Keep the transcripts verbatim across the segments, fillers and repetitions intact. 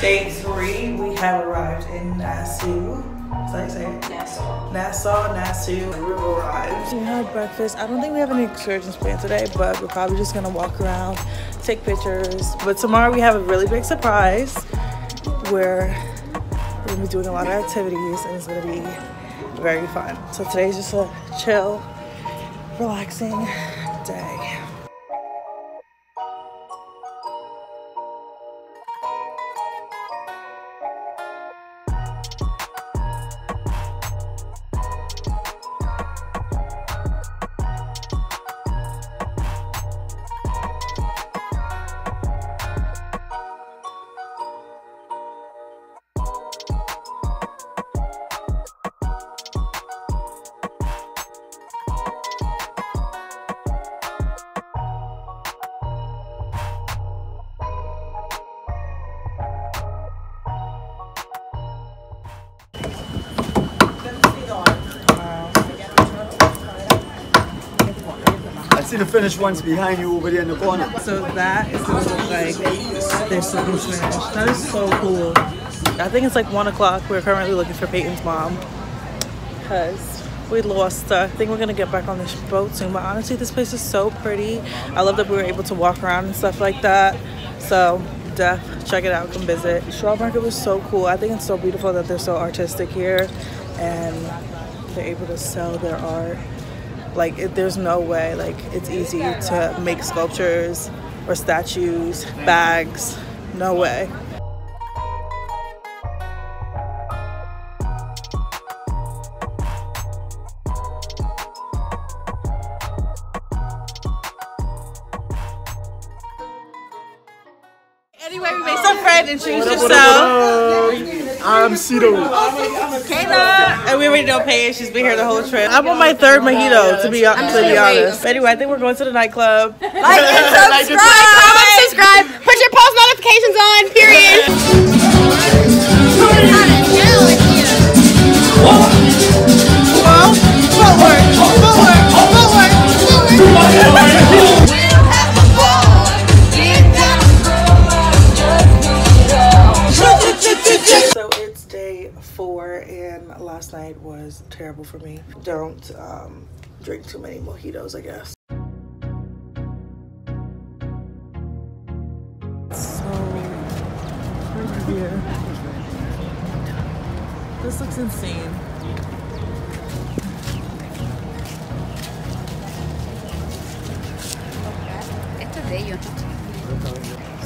Day three, we have arrived in Nassau. Is that exact? Nassau. Nassau, Nassau, we've arrived. We had breakfast. I don't think we have any excursions planned today, but we're probably just gonna walk around, take pictures. But tomorrow we have a really big surprise where we're gonna be doing a lot of activities and it's gonna be very fun. So today's just a chill, relaxing day. See the finished ones behind you over there in the corner. So that is what it looks like. They're still being finished. That is so cool. I think it's like one o'clock. We're currently looking for Peyton's mom because we lost her. Uh, I think we're gonna get back on this boat soon. But honestly, this place is so pretty. I love that we were able to walk around and stuff like that. So def, check it out, come visit. Straw market was so cool. I think it's so beautiful that they're so artistic here and they're able to sell their art. Like it, there's no way like it's easy to make sculptures or statues, bags, no way. Anyway, we made some friends, introduce yourself. I'm Ciro. Kayla. And we already know Paige. She's been here the whole trip. I'm on my third mojito, to be, to be honest. But anyway, I think we're going to the nightclub. Like and subscribe. Comment, subscribe. Put your post notifications on, period. Whoa, forward, forward, forward, forward. And last night was terrible for me. Don't um, drink too many mojitos, I guess. So, we're here. This looks insane.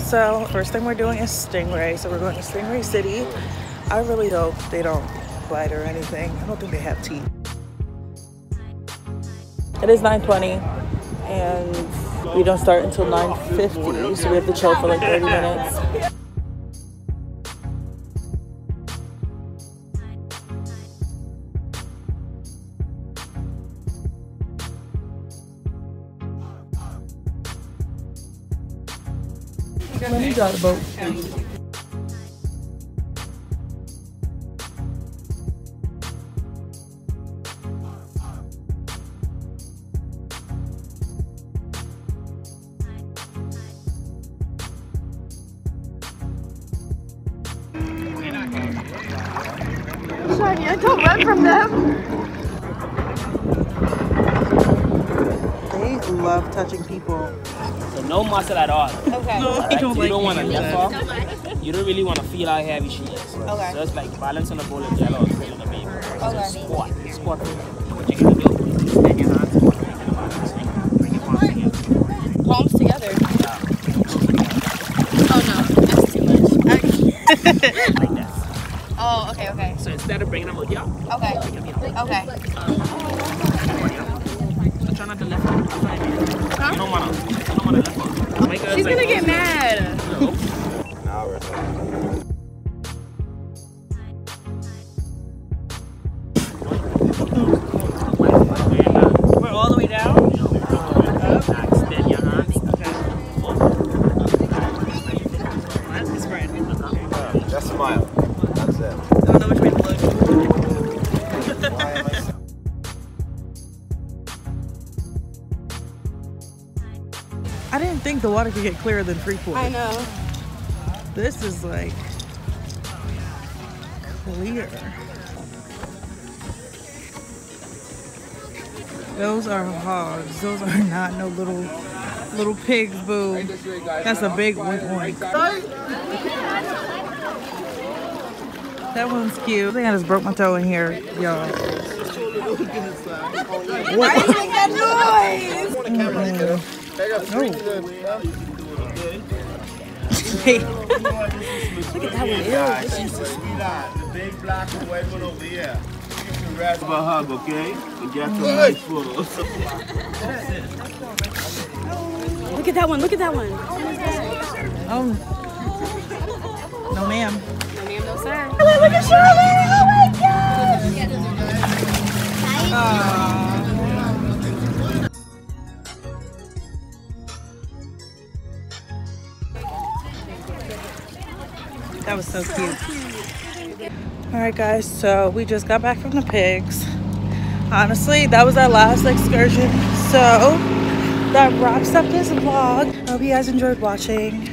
So, first thing we're doing is Stingray. So we're going to Stingray City. I really hope they don't bite or anything. I don't think they have teeth. It is nine twenty and we don't start until nine fifty, so we have to chill for like thirty minutes. Let me drive the boat. I don't run from them. They love touching people. So no muscle at all. Okay. No, right? don't you, like don't wanna lift you don't really want to feel how heavy she is. Okay. Just like balance on a bowl of jello or filling a baby. Okay. So squat. Squat. What you're going to do is take your hands, squat, make it balance. Bring your palms together. Palms together? Yeah. Oh no, that's too much. Like that. Oh, okay, okay. So instead of bringing them out, yeah. Okay. Okay. Um, so try not to left out. Huh? You don't wanna, you don't wanna left out. My girl's She's like, gonna get mad. No. Now we're talking. We're all the way down. Extend your hands. I didn't think the water could get clearer than Freeport. I know. This is like clear. Those are hogs. Those are not no little little pigs, boo. That's a big one. That one's cute. I think I just broke my toe in here, y'all. What? That noise! Mm-hmm. No. Look at that one. She's a sweetheart. Grab a hug, okay? And get some nice photos. Look at that one, look at that one. Oh. No ma'am. No ma'am, no sir. Look at Shirley! Oh my God! Aww. That was so cute. All right guys, so we just got back from the pigs. Honestly, that was our last excursion. So that wraps up this vlog. I hope you guys enjoyed watching.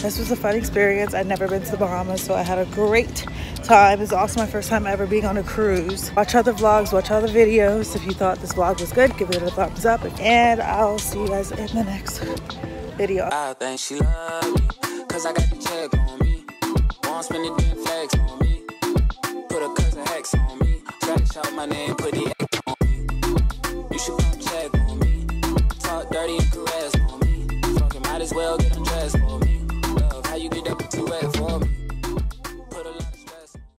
This was a fun experience. I'd never been to the Bahamas, so I had a great time. It was also my first time ever being on a cruise. Watch other vlogs, watch other videos. If you thought this vlog was good, give it a thumbs up. And I'll see you guys in the next video. I think she loved me, cause I got the check on me. Won't spend the damn flags on me. Put a cousin hex on me, trash out my name, put the X on me. You should come check on me, talk dirty and caress on me. Fucking might as well get undressed for me.